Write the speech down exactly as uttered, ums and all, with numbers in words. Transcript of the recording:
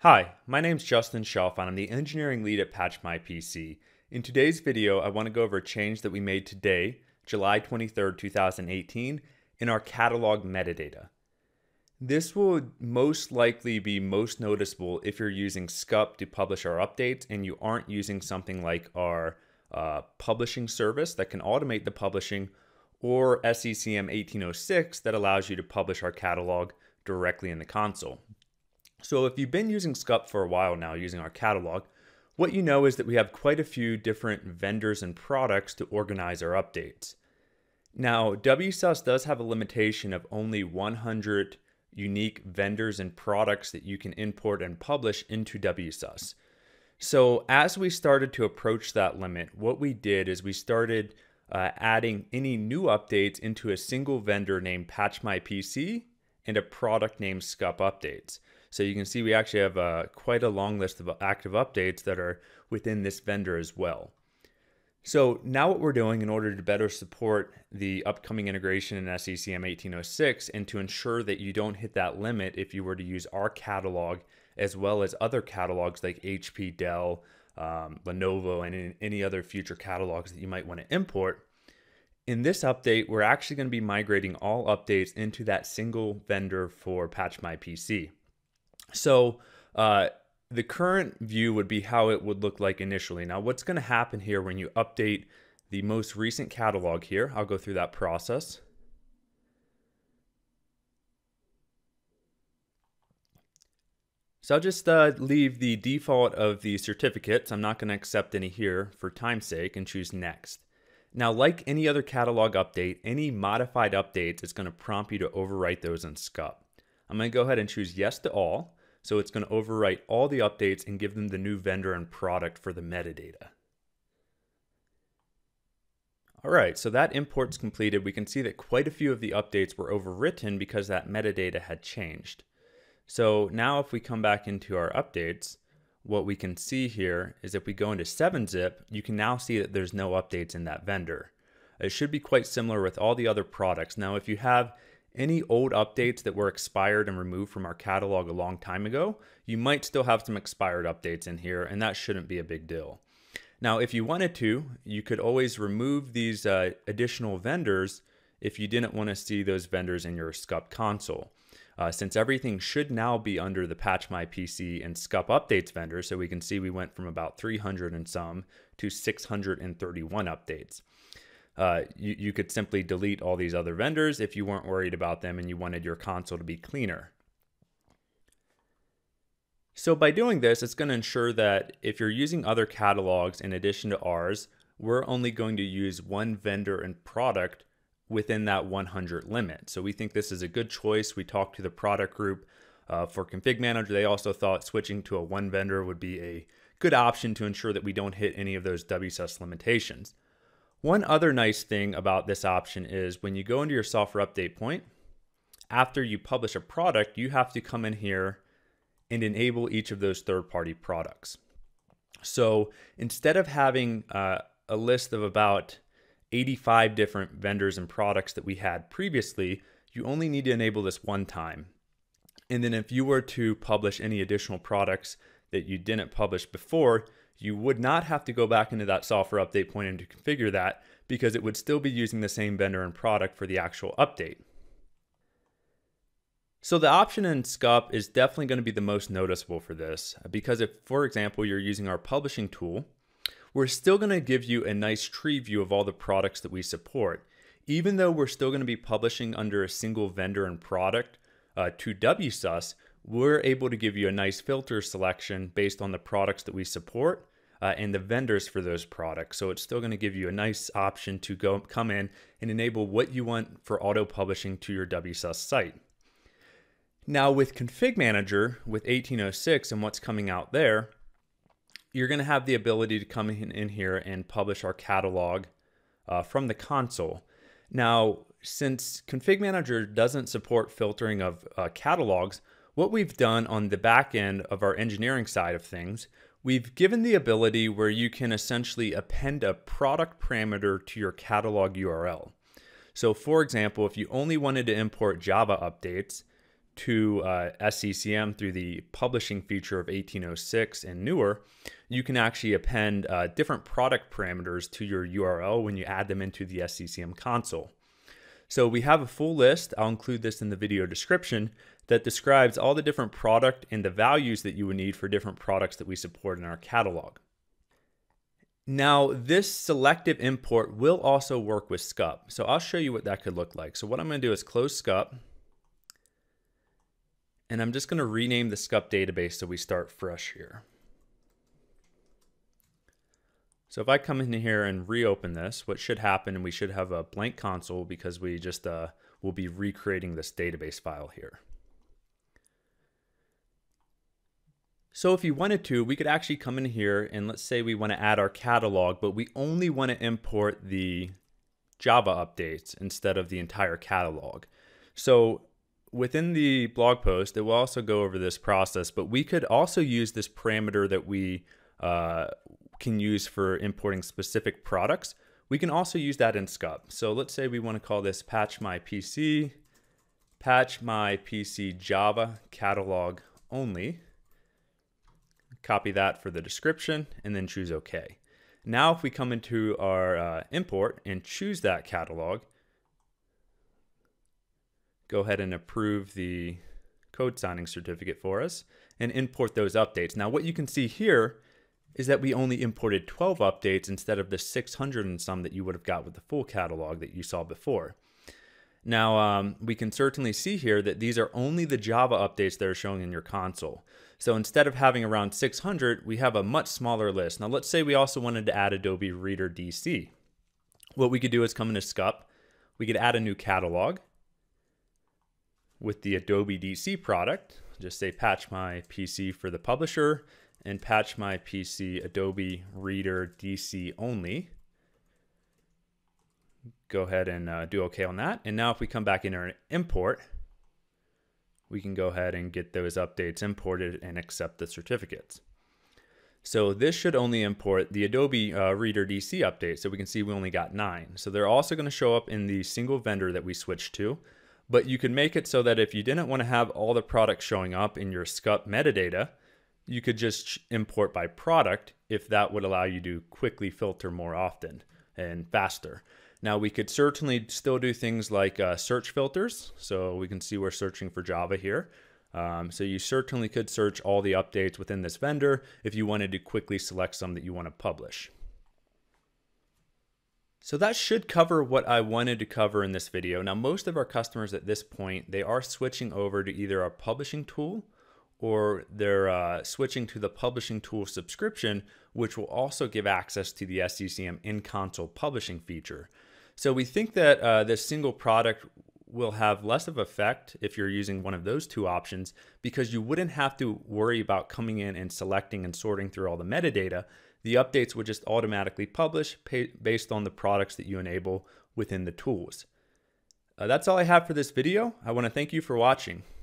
Hi, my name's Justin Schalf and I'm the engineering lead at Patch My P C. In today's video, I want to go over a change that we made today, July twenty-third, two thousand eighteen, in our catalog metadata. This will most likely be most noticeable if you're using S C U P to publish our updates and you aren't using something like our uh, publishing service that can automate the publishing, or S C C M eighteen oh six that allows you to publish our catalog directly in the console. So if you've been using S C U P for a while now, using our catalog, what you know is that we have quite a few different vendors and products to organize our updates. Now, W S U S does have a limitation of only one hundred unique vendors and products that you can import and publish into W S U S. So as we started to approach that limit, what we did is we started uh, adding any new updates into a single vendor named Patch My P C and a product named S C U P Updates. So you can see we actually have uh, quite a long list of active updates that are within this vendor as well. So now what we're doing in order to better support the upcoming integration in S C C M eighteen oh six and to ensure that you don't hit that limit if you were to use our catalog as well as other catalogs like H P, Dell, um, Lenovo, and any other future catalogs that you might want to import, in this update, we're actually going to be migrating all updates into that single vendor for Patch My P C. So uh, the current view would be how it would look like initially. Now, what's going to happen here when you update the most recent catalog here, I'll go through that process. So I'll just uh, leave the default of the certificates. I'm not going to accept any here for time's sake and choose next. Now, like any other catalog update, any modified updates is going to prompt you to overwrite those in S C U P. I'm going to go ahead and choose yes to all. So it's going to overwrite all the updates and give them the new vendor and product for the metadata. All right, so that import's completed. We can see that quite a few of the updates were overwritten because that metadata had changed. So now if we come back into our updates, what we can see here is if we go into seven zip, you can now see that there's no updates in that vendor. It should be quite similar with all the other products. Now, if you have any old updates that were expired and removed from our catalog a long time ago, you might still have some expired updates in here, and that shouldn't be a big deal. Now, if you wanted to, you could always remove these uh, additional vendors if you didn't want to see those vendors in your S C U P console. Uh, since everything should now be under the Patch My P C and S C U P Updates vendor, so we can see we went from about three hundred and some to six hundred thirty-one updates. Uh, you, you could simply delete all these other vendors if you weren't worried about them and you wanted your console to be cleaner. So by doing this, it's going to ensure that if you're using other catalogs in addition to ours, we're only going to use one vendor and product within that one hundred limit. So we think this is a good choice. We talked to the product group uh, for Config Manager. They also thought switching to a one vendor would be a good option to ensure that we don't hit any of those W S U S limitations. One other nice thing about this option is when you go into your software update point, after you publish a product, you have to come in here and enable each of those third-party products. So instead of having uh, a list of about eighty-five different vendors and products that we had previously, you only need to enable this one time. And then if you were to publish any additional products that you didn't publish before, you would not have to go back into that software update point and to configure that, because it would still be using the same vendor and product for the actual update. So the option in S C U P is definitely going to be the most noticeable for this, because if, for example, you're using our publishing tool, we're still going to give you a nice tree view of all the products that we support. Even though we're still going to be publishing under a single vendor and product uh, to W S U S, we're able to give you a nice filter selection based on the products that we support uh, and the vendors for those products. So it's still going to give you a nice option to go come in and enable what you want for auto publishing to your W S U S site. Now with Config Manager, with eighteen oh six and what's coming out there, you're going to have the ability to come in, in here and publish our catalog uh, from the console. Now, since Config Manager doesn't support filtering of uh, catalogs, what we've done on the back end of our engineering side of things, we've given the ability where you can essentially append a product parameter to your catalog U R L. So for example, if you only wanted to import Java updates, to uh, S C C M through the publishing feature of eighteen oh six and newer, you can actually append uh, different product parameters to your U R L when you add them into the S C C M console. So we have a full list, I'll include this in the video description, that describes all the different product and the values that you would need for different products that we support in our catalog. Now, this selective import will also work with S C U P. So I'll show you what that could look like. So what I'm gonna do is close S C U P, and I'm just gonna rename the S C U P database so we start fresh here. So if I come in here and reopen this, what should happen, and we should have a blank console because we just uh, will be recreating this database file here. So if you wanted to, we could actually come in here and let's say we want to add our catalog, but we only want to import the Java updates instead of the entire catalog. So within the blog post, it will also go over this process, but we could also use this parameter that we uh, can use for importing specific products. We can also use that in S C U P. So let's say we want to call this Patch My P C, Patch My P C Java catalog only. Copy that for the description and then choose OK. Now if we come into our uh, import and choose that catalog, go ahead and approve the code signing certificate for us and import those updates. Now what you can see here is that we only imported twelve updates instead of the six hundred and some that you would have got with the full catalog that you saw before. Now, um, we can certainly see here that these are only the Java updates that are showing in your console. So instead of having around six hundred, we have a much smaller list. Now, let's say we also wanted to add Adobe Reader D C. What we could do is come into S C U P. We could add a new catalog with the Adobe D C product. Just say Patch My P C for the publisher and Patch My P C Adobe Reader D C only. Go ahead and uh, do OK on that. And now if we come back in our import, we can go ahead and get those updates imported and accept the certificates. So this should only import the Adobe uh, Reader D C update. So we can see we only got nine. So they're also going to show up in the single vendor that we switched to. But you can make it so that if you didn't want to have all the products showing up in your S C U P metadata, you could just import by product if that would allow you to quickly filter more often and faster. Now we could certainly still do things like uh, search filters. So we can see we're searching for Java here. Um, so you certainly could search all the updates within this vendor if you wanted to quickly select some that you want to publish. So that should cover what I wanted to cover in this video. Now most of our customers at this point, they are switching over to either our publishing tool or they're uh, switching to the publishing tool subscription, which will also give access to the S C C M in-console publishing feature. So we think that uh, this single product will have less of effect if you're using one of those two options, because you wouldn't have to worry about coming in and selecting and sorting through all the metadata. The updates would just automatically publish based on the products that you enable within the tools. Uh, that's all I have for this video. I want to thank you for watching.